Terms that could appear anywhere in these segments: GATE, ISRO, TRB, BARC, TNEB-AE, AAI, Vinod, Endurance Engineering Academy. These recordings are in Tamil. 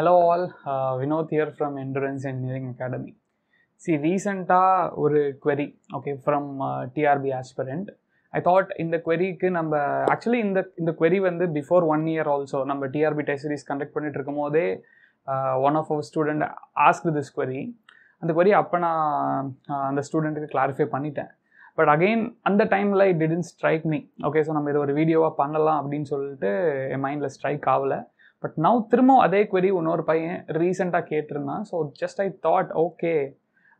Hello all, Vinod here from Endurance Engineering Academy. See, recent ஒரு query, okay, from TRB aspirant. I thought in the query ku namba actually in the query vandu before 1 year also namba TRB test series conduct pannit irukumode one of our student asked this query. And the query appa na and the student ku clarify panniten. But again and the time it didn't strike me. Okay, so namba idu or video ah pannalam appdin sollittu a mind la strike avula. But now திரும்ப அதே query இன்னொரு பையன் ரீசெண்டாக கேட்டிருந்தான். So just I thought okay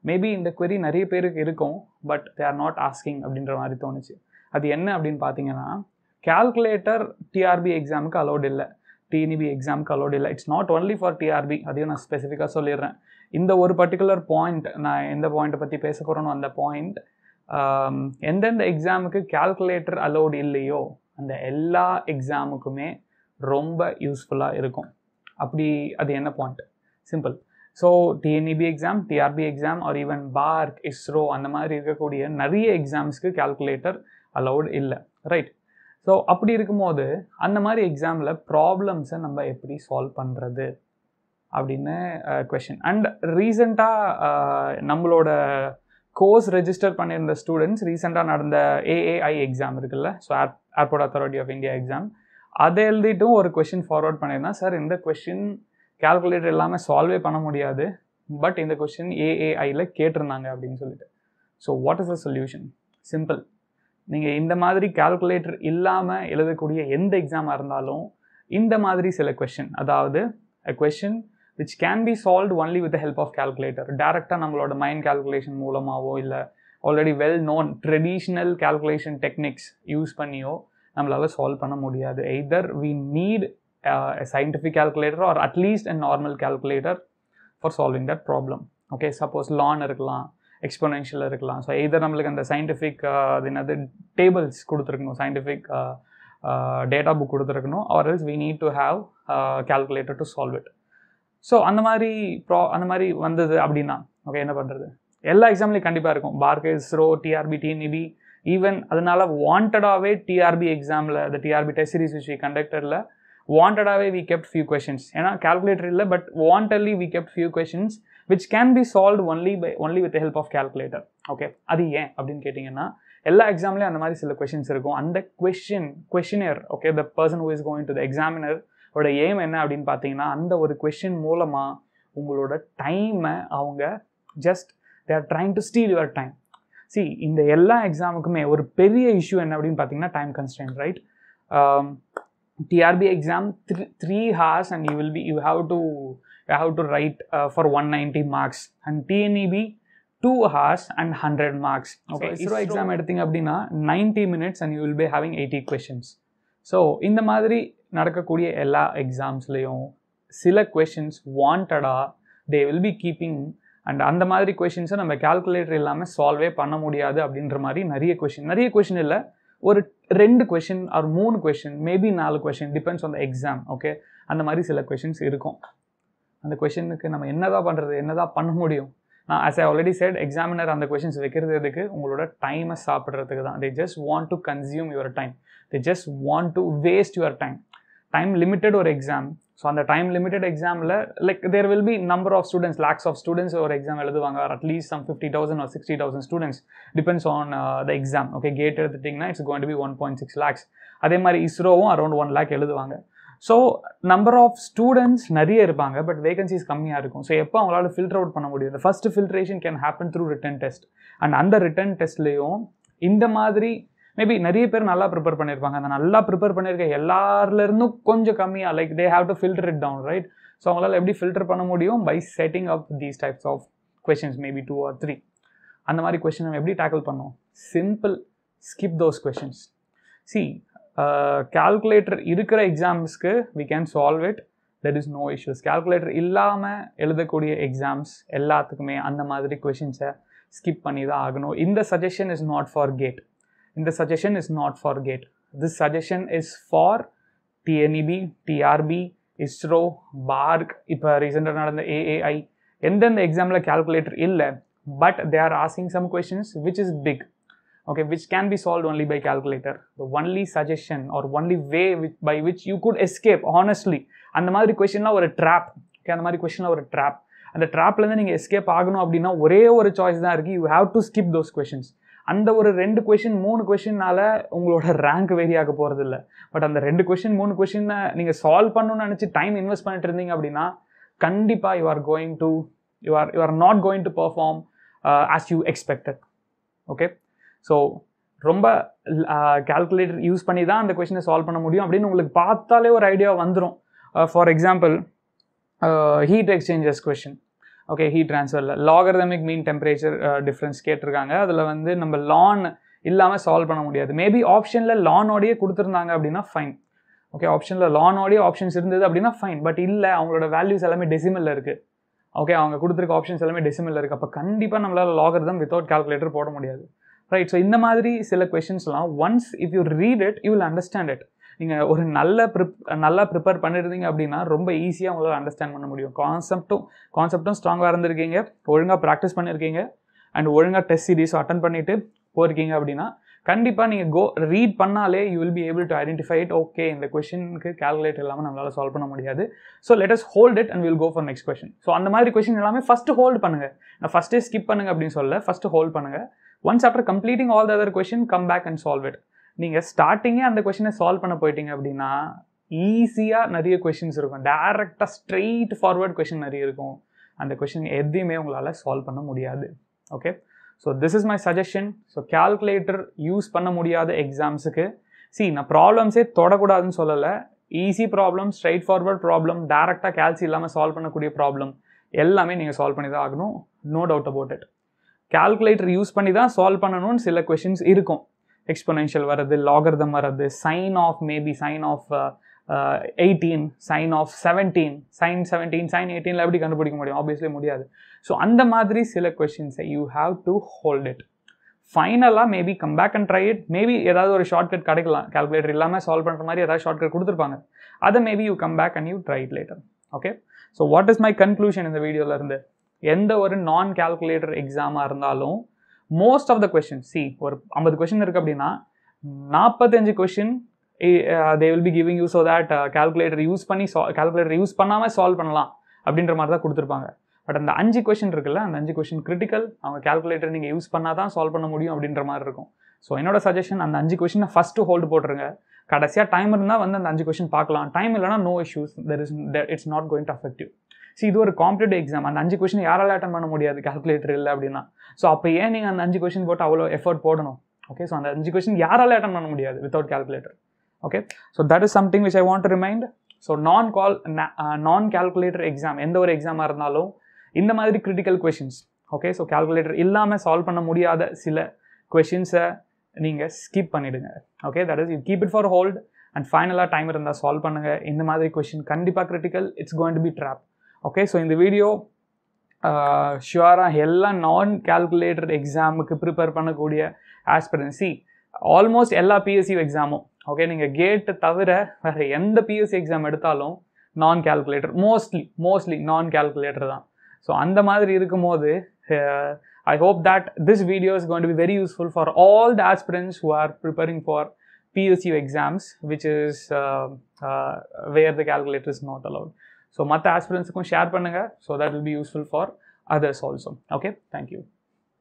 maybe இந்த query நிறைய பேருக்கு இருக்கும் but they are not asking அப்படின்ற மாதிரி தோணுச்சு. அது என்ன அப்படின்னு பார்த்தீங்கன்னா, கேல்குலேட்டர் டிஆர்பி எக்ஸாமுக்கு அலோட் இல்லை, டிஎன்இபி எக்ஸாமுக்கு அலோட் இல்லை. It's not only for TRB, அதையும் நான் ஸ்பெசிஃபிக்காக சொல்லிடுறேன். இந்த ஒரு பர்டிகுலர் பாயிண்ட், நான் எந்த பாயிண்ட்டை பற்றி பேச போகிறேன்னு அந்த பாயிண்ட், எந்தெந்த எக்ஸாமுக்கு கேல்குலேட்டர் அலோட் இல்லையோ அந்த எல்லா எக்ஸாமுக்குமே ரொம்ப யூஸ்ஃபுல்லாக இருக்கும். அப்படி அது என்ன point? Simple. So TNEB exam, TRB exam or even BARC, ISRO அந்த மாதிரி இருக்கக்கூடிய நிறைய எக்ஸாம்ஸ்க்கு கால்குலேட்டர் அலௌட் இல்லை, ரைட்? ஸோ அப்படி இருக்கும்போது அந்த மாதிரி எக்ஸாமில் ப்ராப்ளம்ஸை நம்ம எப்படி சால்வ் பண்ணுறது அப்படின்னு கொஷின். அண்ட் ரீசெண்டாக நம்மளோட கோர்ஸ் ரெஜிஸ்டர் பண்ணியிருந்த ஸ்டூடெண்ட்ஸ் ரீசெண்டாக நடந்த ஏஏஐ எக்ஸாம் இருக்குல்ல, so Airport authority of India exam, அதை எழுதிட்டும் ஒரு கொஷின் ஃபார்வர்ட் பண்ணியிருந்தேன். சார், இந்த கொஷின் கால்குலேட்டர் எல்லாமே சால்வே பண்ண முடியாது, பட் இந்த கொஷின் ஏஏஐயில் கேட்டிருந்தாங்க அப்படின்னு சொல்லிட்டு. So what is the solution? Simple. நீங்கள் இந்த மாதிரி கால்குலேட்டர் இல்லாமல் எழுதக்கூடிய எந்த எக்ஸாமாக இருந்தாலும் இந்த மாதிரி சில கொஷின், அதாவது a question which can be solved only with the help of calculator, டேரெக்டாக நம்மளோட மைண்ட் கால்குலேஷன் மூலமாகவோ இல்லை already well known traditional calculation techniques use பண்ணியோ நம்மளால் சால்வ் பண்ண முடியாது. Either we need a scientific calculator or at least a normal calculator for solving that problem. Okay, suppose ln இருக்கலாம், எக்ஸ்பொனென்ஷியல் இருக்கலாம். ஸோ எய்தர் நம்மளுக்கு அந்த சயின்டிஃபிக் அது என்னது டேபிள்ஸ் கொடுத்துருக்கணும், சயின்டிஃபிக் டேட்டா புக் கொடுத்துருக்கணும், or else we need to have calculator to solve it. So அந்த மாதிரி வந்தது அப்படின்னா ஓகே என்ன பண்ணுறது? எல்லா எக்ஸாம்லேயும் கண்டிப்பாக இருக்கும், BARC, ISRO, TRB, TNEB. Even அதனால் வாண்டடாகவே டிஆர்பி எக்ஸாமில், அந்த TRB test series which we கண்டக்டடில் வாண்டடாகவே வி கெப்ட் ஃபியூ கொஷின்ஸ். ஏன்னா கால்குலேட்டர் இல்லை, but wantedly we kept few questions which can be solve only with help of calculator. Okay, அது ஏன் அப்படின்னு கேட்டிங்கன்னா, எல்லா எக்ஸாம்லேயும் அந்த மாதிரி சில கொஷின்ஸ் இருக்கும். அந்த questioner okay the person who is going to the examiner அவரோட எய்ம் என்ன அப்படின்னு பார்த்தீங்கன்னா, அந்த ஒரு கொஷின் மூலமாக உங்களோட டைமை அவங்க just they are trying to steal your time. See, இந்த எல்லா எக்ஸாமுக்குமே ஒரு பெரிய இஷ்யூ என்ன அப்படின்னு பார்த்தீங்கன்னா time constant, right? TRB exam 3 hours and you have to write for 190 marks, and TNEB 2 hours and 100 marks. Okay, ISRO exam எடுத்தீங்க அப்படின்னா 90 minutes and you will be having 80 questions. So இந்த மாதிரி நடக்கக்கூடிய எல்லா எக்ஸாம்ஸ்லேயும் சில questions வாண்டடாக they will be keeping. And அந்த மாதிரி கொஷின்ஸை நம்ம கால்குலேட்டர் இல்லாமல் சால்வே பண்ண முடியாது அப்படின்ற மாதிரி நிறைய கொஷின் இல்லை, ஒரு 2 question or 3 question maybe 4 question depends on the exam. Okay, அந்த மாதிரி சில கொஷின்ஸ் இருக்கும். அந்த கொஷினுக்கு நம்ம என்ன தான் பண்ண முடியும்? நான் as I already said, examiner அந்த கொஷின்ஸ் வைக்கிறதுக்கு உங்களோட டைமை சாப்பிட்றதுக்கு தான். they just want to consume your time, they just want to waste your time. Time limited ஒரு எக்ஸாம். ஸோ அந்த டைம் லிமிட்டட் எக்ஸாமில் like there will be number of students, lakhs of students ஒரு எக்ஸாம் எழுதுவாங்க, or at least some 50,000 or 60,000 students depends on the exam. Okay, GATE எடுத்துட்டிங்கன்னா it's going to be 1.6 lakhs. அதே மாதிரி இஸ்ரோவும் அரௌண்ட் 1 lakh எழுதுவாங்க. ஸோ நம்பர் ஆஃப் ஸ்டூடெண்ட்ஸ் நிறைய இருப்பாங்க, பட் வேகன்சிஸ் கம்மியாக இருக்கும். ஸோ எப்போ அவங்களால ஃபில்டர் அவுட் பண்ண முடியும்? First filtration can happen through written test. And அந்த ரிட்டன் டெஸ்ட்லேயும் இந்த மாதிரி மேபி நிறைய பேர் நல்லா ப்ரிப்பேர் பண்ணியிருப்பாங்க, அந்த நல்லா ப்ரிப்பேர் பண்ணியிருக்க எல்லாருலேருந்தும் கொஞ்சம் கம்மியாக like they have to filter it down, right? So அவங்களால் எப்படி ஃபில்டர் பண்ண முடியும்? By setting up these types of questions, maybe 2 or 3. அந்த மாதிரி கொஷின் நம்ம எப்படி டேக்கிள் பண்ணுவோம்? Simple, skip those questions. See, calculator இருக்கிற எக்ஸாம்ஸ்க்கு we can solve it, there is no issues. Calculator இல்லாமல் எழுதக்கூடிய எக்ஸாம்ஸ் எல்லாத்துக்குமே அந்த மாதிரி கொஷின்ஸை ஸ்கிப் பண்ணி தான் ஆகணும். இந்த suggestion is not for GATE. இந்த suggestion is not for GATE. This suggestion is for TNEB, TRB, ISRO, BARC, இப்போ ரீசெண்டாக நடந்த AAI. எந்தெந்த எக்ஸாமில் கால்குலேட்டர் இல்லை, but they are asking some questions which is big, okay, which can be solved only by calculator. The only suggestion or only way by which you could escape, honestly, அந்த மாதிரி questionலாம் ஒரு trap. ஓகே, அந்த மாதிரி கொஸ்டின் ஒரு ட்ராப். அந்த ட்ராப்லேருந்து நீங்கள் எஸ்கேப் ஆகணும் அப்படின்னா ஒரே ஒரு சாய்ஸ் தான் இருக்குது, you have to skip those questions. அந்த ஒரு 2 கொஷின் 3 கொஷின்னால உங்களோட ரேங்க் வேரி ஆக போகிறது இல்லை. பட் அந்த 2 கொஷின் 3 கொஷினை நீங்கள் சால்வ் பண்ணணும்னு நினச்சி டைம் இன்வெஸ்ட் பண்ணிட்டு இருந்தீங்க அப்படின்னா கண்டிப்பாக you are not going to perform as you expected. Okay, so ரொம்ப கால்குலேட்டர் யூஸ் பண்ணி தான் அந்த கொஷினை சால்வ் பண்ண முடியும் அப்படின்னு உங்களுக்கு பார்த்தாலே ஒரு ஐடியா வந்துடும். For example heat exchangers question, okay, heat ட்ரான்ஸ்ஃபரில் லாகர்தமிக் மீன் டெம்பரேச்சர் டிஃப்ரென்ஸ் கேட்டிருக்காங்க. அதில் வந்து நம்ம லான் இல்லாமல் சால்வ் பண்ண முடியாது. மேபி ஆப்ஷனில் லானோடையே கொடுத்துருந்தாங்க அப்படின்னா ஃபைன், ஓகே, ஆப்ஷனில் லானோடைய ஆப்ஷன்ஸ் இருந்தது அப்படின்னா ஃபைன். பட் இல்லை, அவங்களோட வேல்யூஸ் எல்லாமே டெசிமலில் இருக்குது, ஓகே, அவங்க கொடுத்துருக்க ஆப்ஷன்ஸ் எல்லாமே டெசிமலில் இருக்குது. அப்போ கண்டிப்பாக நம்மளால் லாகர்தம் வித்தவுட் கால்குலேட்டர் போட முடியாது, ரைட்? ஸோ இந்த மாதிரி சில கொஷின்ஸ்லாம் once if you read it you will understand it. நீங்கள் ஒரு நல்லா ப்ரிப்பேர் பண்ணியிருந்தீங்க அப்படின்னா ரொம்ப ஈஸியாக உங்களால் அண்டர்ஸ்டாண்ட் பண்ண முடியும். கான்செப்டும் ஸ்ட்ராங்காக இருந்திருக்கீங்க, ஒழுங்காக ப்ராக்டிஸ் பண்ணியிருக்கீங்க, அண்ட் ஒழுங்காக டெஸ்ட் சீரீஸும் அட்டன் பண்ணிவிட்டு போயிருக்கீங்க அப்படின்னா கண்டிப்பாக நீங்கள் ரீட் பண்ணாலே you will be able to identify it. Okay, இந்த கொஷினுக்கு கால்குலேட் இல்லாமல் நம்மளால் சால்வ் பண்ண முடியாது, so let us hold it and will go for next question. So அந்த மாதிரி கொஷின் எல்லாமே ஃபஸ்ட்டு ஹோல்ட் பண்ணுங்கள். நான் ஃபஸ்ட்டே ஸ்கிப் பண்ணுங்கள் அப்படின்னு சொல்ல, ஃபஸ்ட்டு ஹோல்ட் பண்ணுங்கள். Once after completing all the other question, come back and solve it. நீங்கள் ஸ்டார்டிங்கே அந்த கொஷினை சால்வ் பண்ண போயிட்டீங்க அப்படின்னா ஈஸியாக நிறைய கொஷின்ஸ் இருக்கும், டேரெக்டாக ஸ்ட்ரெயிட் ஃபார்வர்ட் கொஷின் நிறைய இருக்கும். அந்த கொஷின் எதையுமே உங்களால் சால்வ் பண்ண முடியாது. Okay, so this is my suggestion. So calculator use பண்ண முடியாத எக்ஸாம்ஸுக்கு நான் ப்ராப்ளம்ஸே தொடக்கூடாதுன்னு சொல்லலை. Easy problem, straight forward problem, டேரெக்டாக கால்சி இல்லாமல் சால்வ் பண்ணக்கூடிய ப்ராப்ளம் எல்லாமே நீங்கள் சால்வ் பண்ணி தான் ஆகணும், no doubt about it. Calculator use பண்ணி தான் சால்வ் பண்ணணும்னு சில கொஷின்ஸ் இருக்கும். எக்ஸ்பொனென்ஷியல் வர்றது, லாகர்தம் வர்றது, sine of, maybe sine of 18, sine of 17, sine 17, sine 18ல எப்படி கண்டுபிடிக்க முடியும்? ஆப்வியஸ்லி முடியாது. ஸோ அந்த மாதிரி சில கொஷின்ஸை you have to hold it. ஃபைனலாக maybe come back and try it. Maybe ஏதாவது ஒரு ஷார்ட்கட் கிடைக்கலாம், கால்குலேட்டர் இல்லாமல் சால்வ் பண்ணுற மாதிரி ஏதாவது ஷார்ட்கட் கொடுத்துருப்பாங்க, அதை maybe you come back and you try it later. Okay, so what is my conclusion இந்த வீடியோலேருந்து? எந்த ஒரு நான் கால்குலேட்டர் எக்ஸாமாக இருந்தாலும் மோஸ்ட் ஆஃப் த கொஷின், ஒரு 50 கொஷின் இருக்குது அப்படின்னா 45 question they will be giving you so that calculator use பண்ணி கால்குலேட்டர் யூஸ் பண்ணாமல் சால்வ் பண்ணலாம் அப்படின்ற மாதிரி தான் கொடுத்துருப்பாங்க. பட் அந்த 5 கொஷின் இருக்குல்ல, அந்த 5 கொஷின் கிரிட்டிக்கல், அவங்க கால்குலேட்டர் நீங்கள் யூஸ் பண்ணால் தான் சால்வ் பண்ண முடியும் அப்படின்ற மாதிரி இருக்கும். ஸோ என்னோட சஜஷன், அந்த 5 கொஷினை ஃபஸ்ட்டு ஹோல்டு போட்டுருங்க. கடைசியாக டைம் இருந்தால் வந்து அந்த 5 கொஷின் பார்க்கலாம். டைம் இல்லைனா no issues, there is it's not going to affect you. இது ஒரு காம்படிட்டிவ் எக்ஸாம், அந்த 5 கொஷின் யாரால் அட்டன் பண்ண முடியாது கால்குலேட்டர் இல்லை அப்படின்னா. ஸோ அப்போ ஏன் நீங்கள் அந்த 5 கொஷின் போட்டு அவ்வளோ எஃபர்ட் போடணும்? ஓகே, ஸோ அந்த 5 கொஷின் யாரால் அட்டன் பண்ண முடியாது without calculator. Okay, so that is something which I want to remind. So நான் கால்குலேட்டர் எக்ஸாம் எந்த ஒரு எக்ஸாமாக இருந்தாலும் இந்த மாதிரி critical questions, okay, so calculator இல்லாமல் சால்வ் பண்ண முடியாத சில கொஷின்ஸை நீங்கள் ஸ்கிப் பண்ணிவிடுங்க. Okay, that is you keep it for hold and ஃபைனலாக டைம் இருந்தால் சால்வ் பண்ணுங்கள். இந்த மாதிரி கொஷின் கண்டிப்பாக critical, it's going to be drop. Okay, so இந்த வீடியோ ஷுவராக எல்லா நான் கால்குலேட்டர் எக்ஸாமுக்கு ப்ரிப்பேர் பண்ணக்கூடிய ஆஸ்பிரன்சி, ஆல்மோஸ்ட் எல்லா பிஎஸ்சியூ எக்ஸாமும், ஓகே, நீங்கள் கேட்டு தவிர வேறு எந்த பிஎஸ்சி எக்ஸாம் எடுத்தாலும் நான் கால்குலேட்டர் மோஸ்ட்லி நான் கால்குலேட்டர் தான். ஸோ அந்த மாதிரி இருக்கும் போது I hope that this video is going to be very useful for all the aspirants who are preparing for PSU exams which is where the calculator is not allowed. So மற்ற ஆஸ்பிரன்ஸுக்கும் ஷேர் பண்ணுங்கள். So that will be useful for others also. Okay, thank you.